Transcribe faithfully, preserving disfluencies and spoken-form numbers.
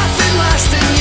nothing lasting.